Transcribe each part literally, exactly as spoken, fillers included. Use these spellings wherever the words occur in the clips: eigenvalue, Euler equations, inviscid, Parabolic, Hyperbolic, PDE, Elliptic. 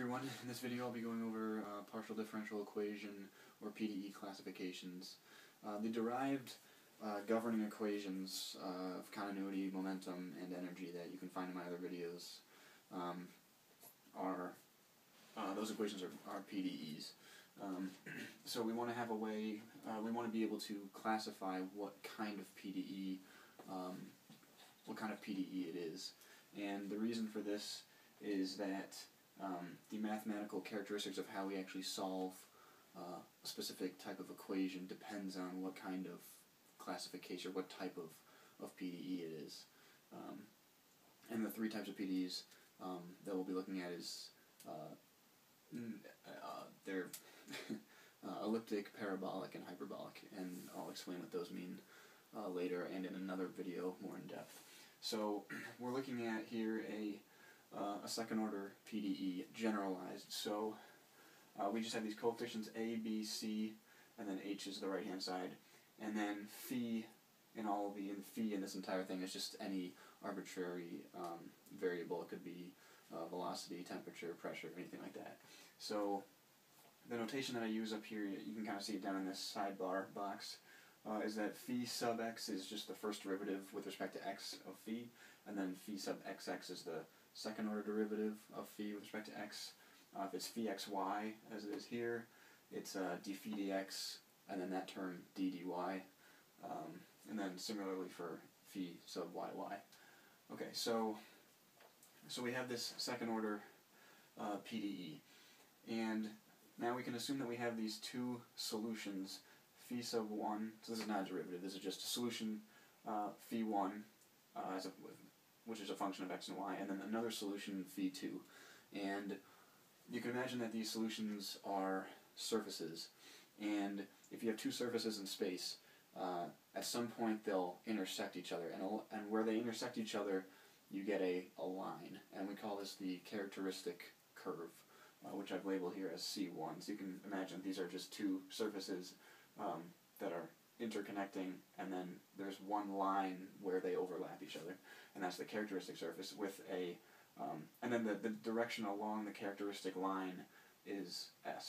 everyone, in this video I'll be going over uh, partial differential equation, or P D E classifications. Uh, the derived uh, governing equations uh, of continuity, momentum, and energy that you can find in my other videos um, are, uh, those equations are, are P D Es. Um, so we want to have a way, uh, we want to be able to classify what kind of P D E, um, what kind of P D E it is. And the reason for this is that um, the mathematical characteristics of how we actually solve uh, a specific type of equation depends on what kind of classification, what type of, of P D E it is. Um, and the three types of P D Es um, that we'll be looking at is uh, uh, they're uh, elliptic, parabolic, and hyperbolic, and I'll explain what those mean uh, later and in another video more in depth. So we're looking at here a Uh, a second-order P D E generalized. So uh, we just have these coefficients A, B, C, and then H is the right-hand side, and then phi in all of the and phi in this entire thing is just any arbitrary um, variable. It could be uh, velocity, temperature, pressure, anything like that. So the notation that I use up here, you can kind of see it down in this sidebar box, uh, is that phi sub x is just the first derivative with respect to x of phi, and then phi sub xx is the second order derivative of phi with respect to x. Uh, if it's phi xy, as it is here, it's uh, d phi dx, and then that term d dy. Um, and then similarly for phi sub yy. Okay, so so we have this second order uh, P D E. And now we can assume that we have these two solutions, phi sub one, so this is not a derivative, this is just a solution, uh, phi one, uh, as a which is a function of x and y, and then another solution, phi two. And you can imagine that these solutions are surfaces. And if you have two surfaces in space, uh, at some point they'll intersect each other. And, and where they intersect each other, you get a, a line. And we call this the characteristic curve, uh, which I've labeled here as C one. So you can imagine these are just two surfaces um, that are interconnecting, and then there's one line where they overlap each other, and that's the characteristic surface with a, um, and then the, the direction along the characteristic line is S.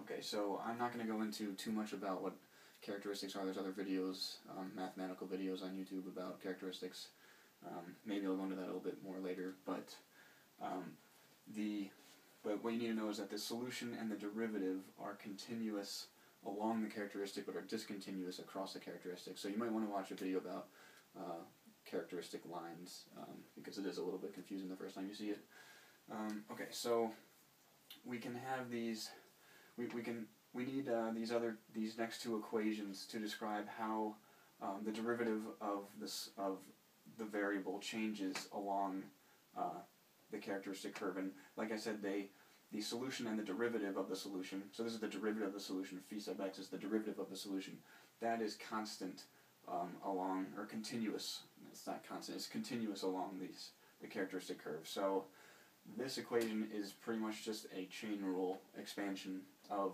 Okay, so I'm not going to go into too much about what characteristics are. There's other videos, um, mathematical videos on YouTube about characteristics. Um, maybe I'll go into that a little bit more later, but um, the but what you need to know is that the solution and the derivative are continuous along the characteristic, but are discontinuous across the characteristic. So you might want to watch a video about uh, characteristic lines, um, because it is a little bit confusing the first time you see it. Um, okay, so we can have these. We we can we need uh, these other these next two equations to describe how um, the derivative of this of the variable changes along uh, the characteristic curve. And like I said, they. the solution and the derivative of the solution, so this is the derivative of the solution, phi sub x is the derivative of the solution, that is constant um, along, or continuous, it's not constant, it's continuous along these the characteristic curve. So this equation is pretty much just a chain rule expansion of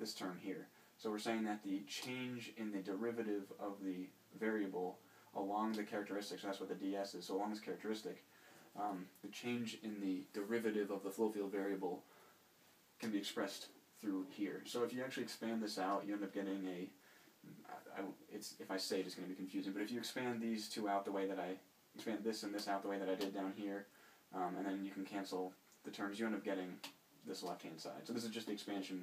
this term here. So we're saying that the change in the derivative of the variable along the characteristic, so that's what the ds is, so along this characteristic, Um, the change in the derivative of the flow field variable can be expressed through here. So if you actually expand this out, you end up getting a, I, I, it's, if I say it, it's going to be confusing, but if you expand these two out the way that I, expand this and this out the way that I did down here, um, and then you can cancel the terms, you end up getting this left-hand side. So this is just the expansion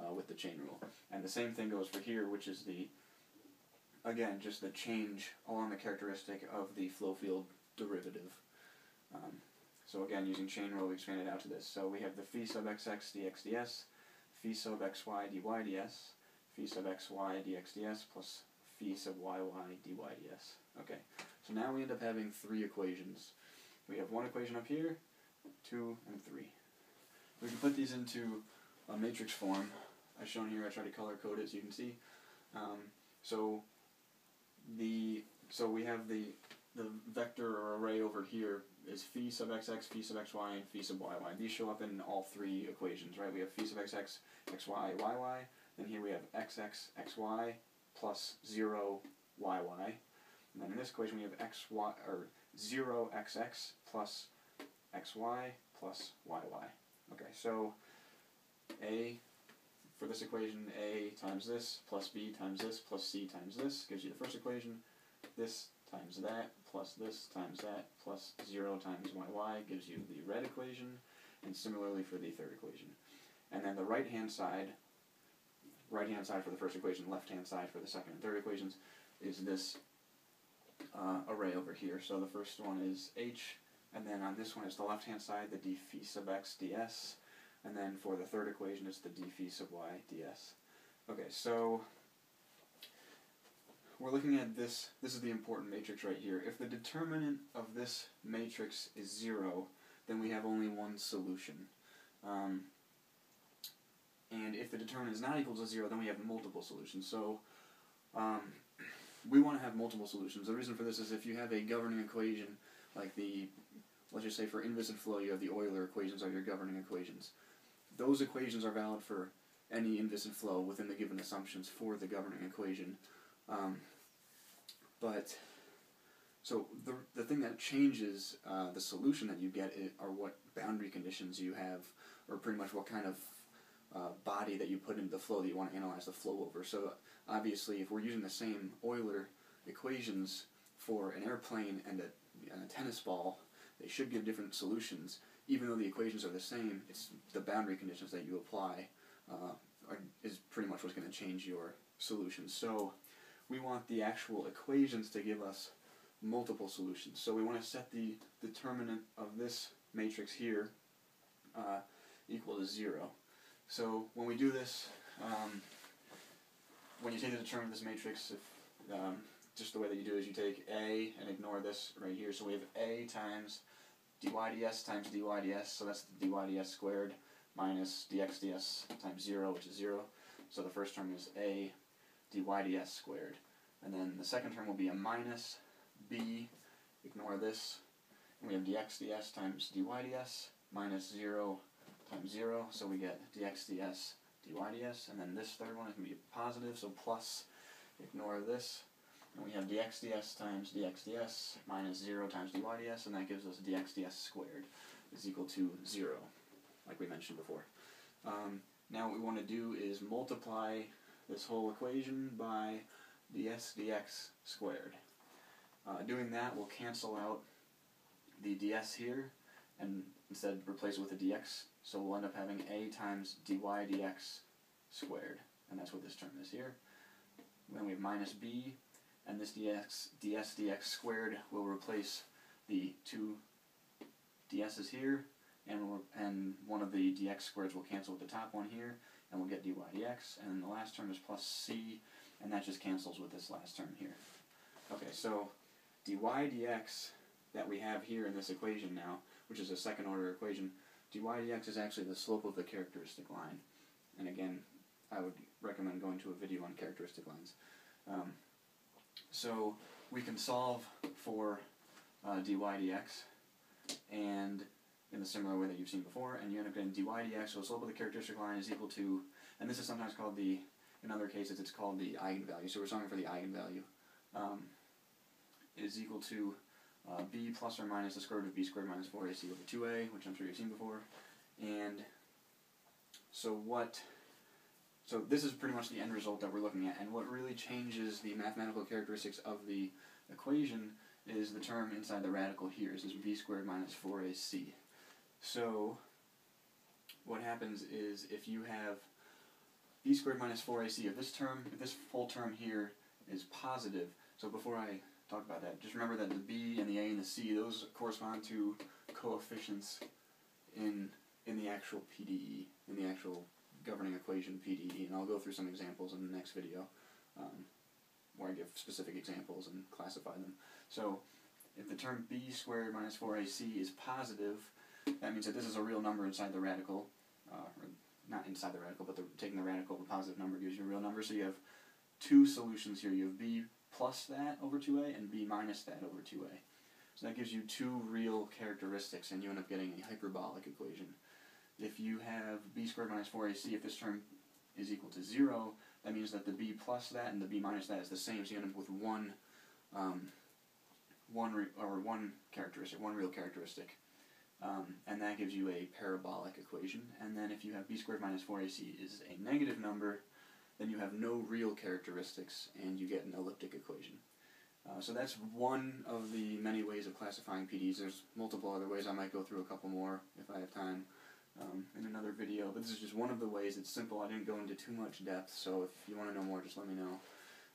uh, with the chain rule. And the same thing goes for here, which is the, again, just the change along the characteristic of the flow field derivative. Um, so again, using chain rule, we expand it out to this. So we have the phi sub xx dx ds, phi sub xy dy ds, phi sub xy dx ds, plus phi sub yy dy ds. Okay, so now we end up having three equations. We have one equation up here, two, and three. We can put these into a matrix form. As shown here, I try to color code it so you can see. Um, so the so we have the the vector or array over here is phi sub xx, phi sub xy, and phi sub yy. These show up in all three equations, right? We have phi sub xx, xy, yy, then here we have xx, xy, plus zero, yy. And then in this equation we have xy, or zero, xx, plus xy, plus yy. Okay, so a, for this equation, a times this, plus b times this, plus c times this, gives you the first equation. This times that, plus this times that, plus zero times yy, gives you the red equation, and similarly for the third equation. And then the right-hand side, right-hand side for the first equation, left-hand side for the second and third equations, is this uh, array over here. So the first one is h, and then on this one is the left-hand side, the d phi sub x ds, and then for the third equation is the d phi sub y ds. Okay, so we're looking at this. This is the important matrix right here. If the determinant of this matrix is zero, then we have only one solution. Um, and if the determinant is not equal to zero, then we have multiple solutions. So um, we want to have multiple solutions. The reason for this is if you have a governing equation, like the, let's just say for inviscid flow, you have the Euler equations are your governing equations. Those equations are valid for any inviscid flow within the given assumptions for the governing equation. Um, but, so the, the thing that changes uh, the solution that you get it, are what boundary conditions you have, or pretty much what kind of Uh, body that you put into the flow that you want to analyze the flow over. So obviously if we're using the same Euler equations for an airplane and a, and a tennis ball, they should give different solutions. Even though the equations are the same, it's the boundary conditions that you apply uh, are, is pretty much what's going to change your solution. So we want the actual equations to give us multiple solutions. So we want to set the determinant of this matrix here uh, equal to zero. So when we do this, um, when you take the determinant of this matrix, if, um, just the way that you do is you take a and ignore this right here. So we have a times dy ds times dy ds, so that's the dy ds squared minus dx ds times zero, which is zero. So the first term is a dy ds squared. And then the second term will be a minus b, ignore this, and we have dx ds times dy ds minus zero times zero, so we get dx ds dy ds, and then this third one is going to be positive, so plus, ignore this, and we have dx ds times dx ds minus zero times dy ds, and that gives us dx ds squared is equal to zero, like we mentioned before. Um, now what we want to do is multiply this whole equation by ds dx squared. Uh, doing that will cancel out the ds here, and instead replace it with a dx, so we'll end up having a times dy dx squared, and that's what this term is here. Then we have minus b, and this dx, ds dx squared will replace the two ds's here, and, we'll, and one of the dx squareds will cancel with the top one here, and we'll get dy dx, and then the last term is plus c, and that just cancels with this last term here. Okay, so dy dx that we have here in this equation now, which is a second order equation, dy dx is actually the slope of the characteristic line. And again, I would recommend going to a video on characteristic lines. Um, so we can solve for uh, dy dx, and in the similar way that you've seen before, and you end up getting dy dx, so the slope of the characteristic line is equal to, and this is sometimes called the, in other cases it's called the eigenvalue, so we're solving for the eigenvalue, um, is equal to Uh, b plus or minus the square root of b squared minus four a c over two a, which I'm sure you've seen before. And so what, so this is pretty much the end result that we're looking at, and what really changes the mathematical characteristics of the equation is the term inside the radical here, is this b squared minus four a c. So what happens is if you have b squared minus four a c, if this term, if this full term here is positive, so before I talk about that, just remember that the b and the a and the c, those correspond to coefficients in in the actual P D E, in the actual governing equation P D E, and I'll go through some examples in the next video um, where I give specific examples and classify them. So if the term b squared minus four a c is positive, that means that this is a real number inside the radical, uh, or not inside the radical, but the, taking the radical, the positive number gives you a real number, so you have two solutions here. You have b plus that over two a and b minus that over two a. So that gives you two real characteristics, and you end up getting a hyperbolic equation. If you have b squared minus four a c, if this term is equal to zero, that means that the b plus that and the b minus that is the same, so you end up with one, um, one, re or one characteristic, one real characteristic. Um, and that gives you a parabolic equation. And then if you have b squared minus four a c is a negative number, then you have no real characteristics and you get an elliptic equation. Uh, so that's one of the many ways of classifying P D Es. There's multiple other ways. I might go through a couple more if I have time um, in another video. But this is just one of the ways. It's simple. I didn't go into too much depth, so if you want to know more, just let me know.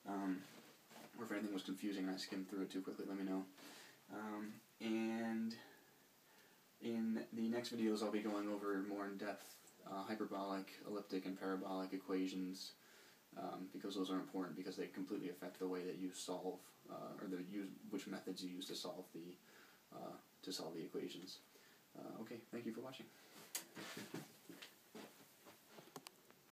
Um, or if anything was confusing and I skimmed through it too quickly, let me know. Um, and in the next videos, I'll be going over more in depth uh, hyperbolic, elliptic, and parabolic equations, um, because those are important because they completely affect the way that you solve uh, or the use which methods you use to solve the uh, to solve the equations. Uh, okay, thank you for watching.